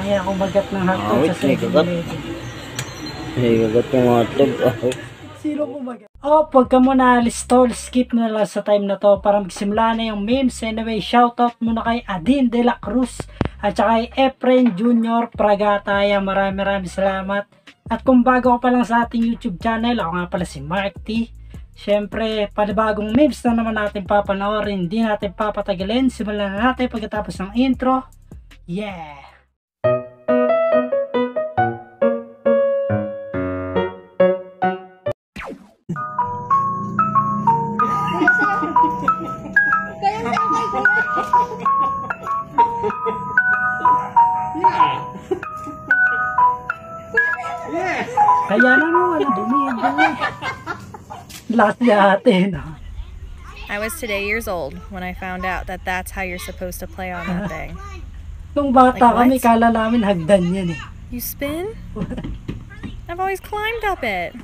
Nangin akong bagat ng hotdog sa 7-11. Ay, bagat ng hotdog. Sino po bagat? Oh, pagka mo naalis tol, skip na lang sa time na to para magsimula na yung memes. Anyway, shoutout muna kay Adin De La Cruz at saka kay Efren Jr. Praga Taya. Marami salamat. At kung bago ka pa lang sa ating YouTube channel, ako nga pala si Mark T. Siyempre, panibagong memes na naman natin papanoorin. Hindi natin papatagalin. Simulan na natin pagkatapos ng intro. Yeah! Kaya naman wala dumi. Last natin. I was today years old when I found out that that's how you're supposed to play on that thing. Nung bata kami, kala namin hagdan yan eh. You spin? I've always climbed up it.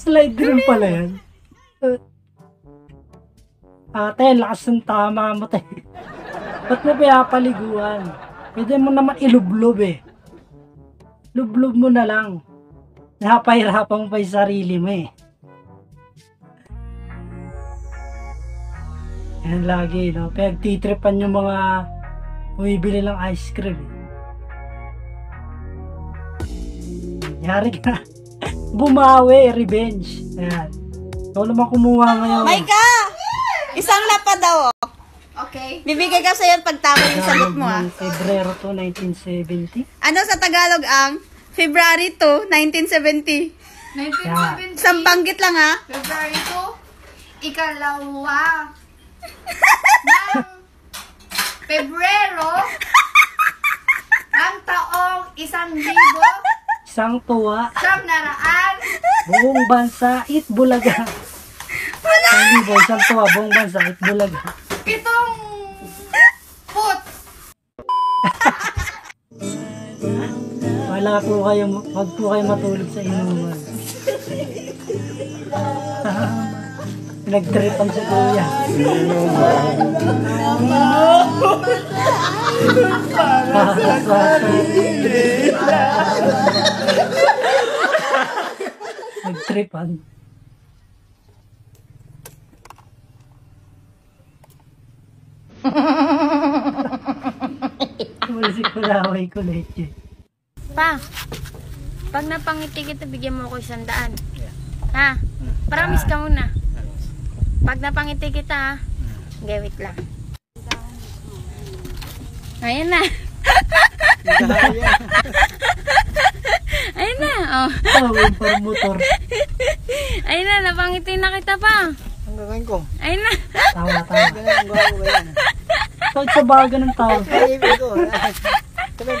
Slide din pala yan. Ate, lakas ng tama mo tayo. Ba't mo pinapaliguan? Pwede mo naman ilublob eh. Lublob mo na lang. Napahirapan mo pa yung sarili mo eh. Yan lagi, no? Pagtitripan yung mga bumibili ng ice cream. Yari ka. Bumawi, revenge. Yan. Ikaw naman kumuha ngayon. Maika! Isang lapa daw. Okay. Bibigay ka sa'yo pagtama yung sagot mo ah. Febrero 2, 1970. Ano sa Tagalog ang February 2, 1970? 1970. Isang banggit lang ah. February 2, ikalawa. Ng Pebrero ang taong 1,000 isang tuwa siyam naraan buong bansa Itbulaga. Wala! Isang tuwa buong bansa Itbulaga. Pitong put. Wala po kayo, wag po kayo matulog sa inuman. Nagtripan sa kuya. Nagtripan. Wala si kulaway ko leche. Pa, pag napangiti kita, bigyan mo ako 100. Ha? Promise ka muna. Pag napangiti kita ha. Okay, wait lang. Ayan na. Ayan na. Oh. Ayan na, napangiti na kita pa. Ang gagawin ko? Ayan na. Tama. Pag sabaga ng tao. Kompleto pa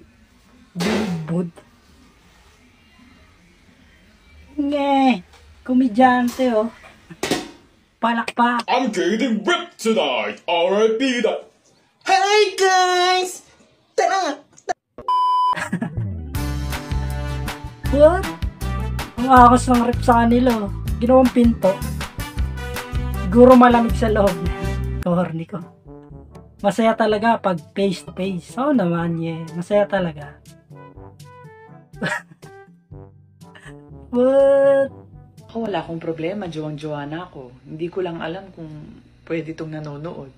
Bud. Nge. Komedyante, oh. Palakpak. I'm getting ripped tonight. R.I.P. that. Hey guys! Tara! What? Ang akas ng rip sa kanila. Ginawang pinto. Siguro malamig sa loob. Horny ko. Masaya talaga pag face to face. Oo naman yeah. Masaya talaga. What? Ako wala akong problema. Joan-Joana ako. Hindi ko lang alam kung pwede itong nanonood.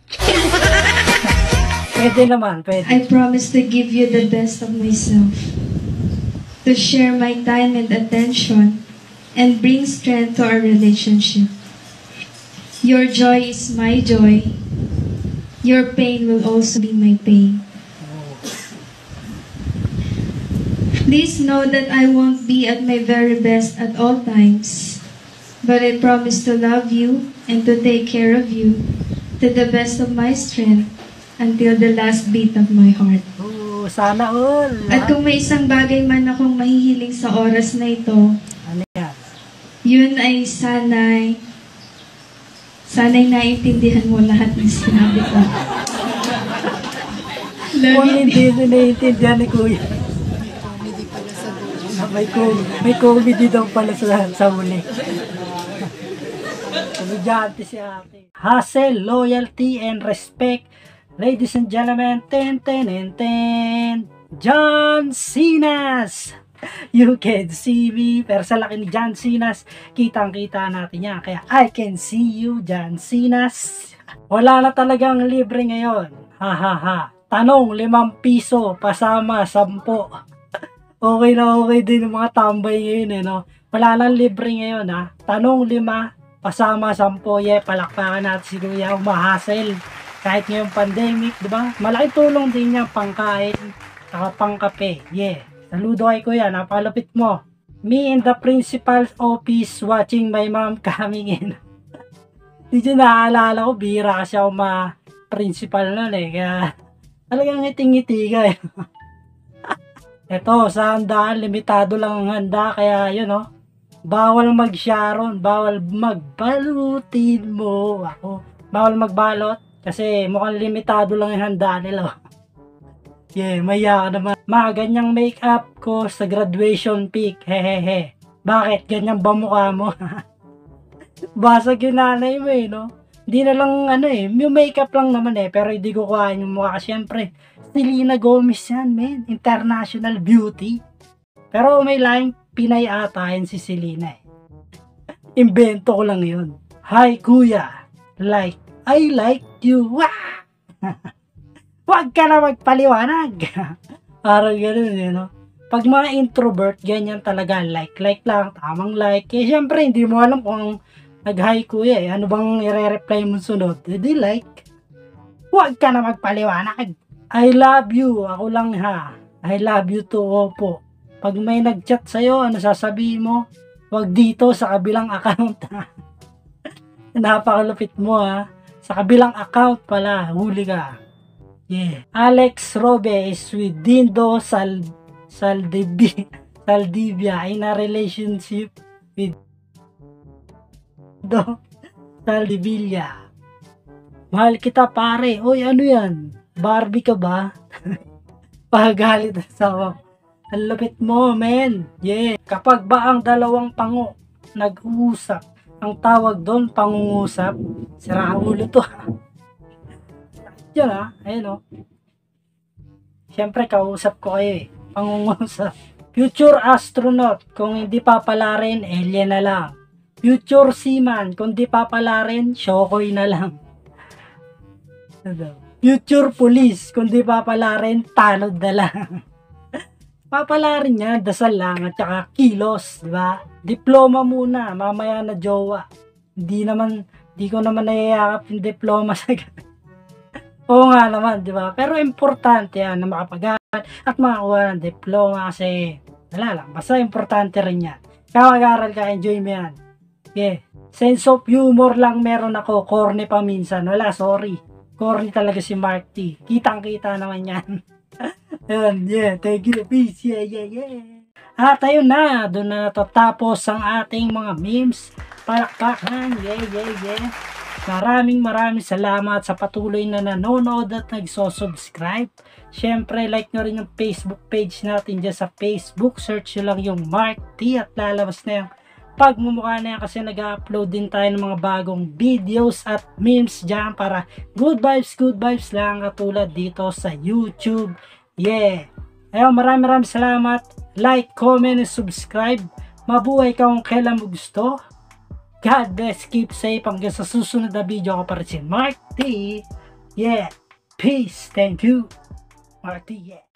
Pwede naman, pwede. I promise to give you the best of myself, to share my time and attention, and bring strength to our relationship. Your joy is my joy. Your pain will also be my pain. Please know that I won't be at my very best at all times, but I promise to love you and to take care of you to the best of my strength until the last beat of my heart. Oo, sana all. At kung may isang bagay man akong mahihiling sa oras na ito, ano yan? Yun ay sana'y naiintindihan mo lahat ng sinabi ko. Kung hindi naiintindihan ni Kuya. May comedy daw pala sa muli. Komedyante si ate. Hustle, loyalty, and respect. Ladies and gentlemen, John Sinas! You can see me. Pero sa laki ni John Sinas, kitang-kita natin yan. Kaya, I can see you, John Sinas. Wala na talagang libre ngayon. Ha ha ha. Tanong, 5 piso, pasama, 10. Okay na okay din yung mga tambay ngayon eh, no? Wala na libre ngayon, ha? Tanong, 5, pasama, 10. Yeah, palakpakan natin si Kuya, umahasel. Kahit ngayong pandemic, di ba? Malaking tulong din niya pangkain, saka pangkape. Yeah. Saludo kay Kuya, napakalupit mo. Me and the principal's office watching my mom coming in. Hindi naaalala ko, bihira kasi ako ma-principal nun eh. Kaya talagang ngiting-ngiti ka eh. Ito, sa handaan, limitado lang ang handa. Kaya yun oh, bawal mag-sharon, bawal magbalutin mo ako. Bawal magbalot. Kasi mukhang limitado lang yung handa nila. Yeah, maya naman. Ma, ganyang make-up ko sa graduation pic. Hehehe. Bakit? Ganyan ba mukha mo? Basag yung nanay mo eh, no? Hindi na lang ano eh. May make-up lang naman eh. Pero hindi ko kuhain yung mukha. Siyempre, Selena Gomez yan, man. International beauty. Pero may laing Pinay atahin si Selena eh. Invento ko lang yun. Hi, Kuya. Like, I like you. Wah! Huwag ka na magpaliwanag. Parang ganun, you know? Pag mga introvert, ganyan talaga. Like lang. Tamang like. Eh, syempre, hindi mo alam kung nag-hi Kuya eh. Ano bang i-reply mo sunod? Hindi like. Huwag ka na magpaliwanag. I love you. Ako lang ha. I love you too, opo. Pag may nag-chat sa'yo, ano sasabihin mo? Huwag dito sa kabilang account. Napakalupit mo ha. Sa kabilang account pala, huli ka. Yeah. Alex Robe is with Dindo Saldivia in a relationship with Dindo Saldivia. Mahal kita pare. Oy, ano yan? Barbie ka ba? Pagalit na sawa. Ang lupit mo, men. Yeah. Kapag ba ang dalawang pango nag-uusap? Ang tawag doon, pangungusap. Sira ang ulo to. Diyan ha, ayun o. Siyempre, kausap ko kayo eh. Pangungusap. Future astronaut, kung hindi papalarin, alien na lang. Future seaman, kung hindi papalarin, shokoy na lang. Future police, kung hindi papalarin, tanod na lang. Papalarin niya, dasal lang at saka kilos, diba? Diploma muna, mamaya na jowa. Di ko naman nayayakap yung diploma sa gabi. Oo nga naman, diba? Pero importante yan na makapag-aral at makakuha ng diploma kasi, wala lang, basta importante rin yan. Kaya mag-aral ka, enjoy mo yan. Yeah. Sense of humor lang meron ako, corny pa minsan. Wala, sorry. Corny talaga si Mark T. Kitang-kita naman yan. And yeah, thank you, peace, yeah. At ayun na, doon na natatapos ang ating mga memes. Palakpakan, yeah. Maraming salamat sa patuloy na nanonood at nagsosubscribe. Siyempre, like nyo rin yung Facebook page natin dyan sa Facebook. Search nyo lang yung Mark T at lalabas na yung pagmumukha na yan kasi nag-upload din tayo ng mga bagong videos at memes dyan para good vibes lang katulad dito sa YouTube. Yeah. Ayun, maraming salamat. Like, comment, and subscribe. Mabuhay ka kung kailan mo gusto. God bless, keep safe hanggang sa susunod na video ko para si Mark T. Yeah. Peace. Thank you. Mark T. Yeah.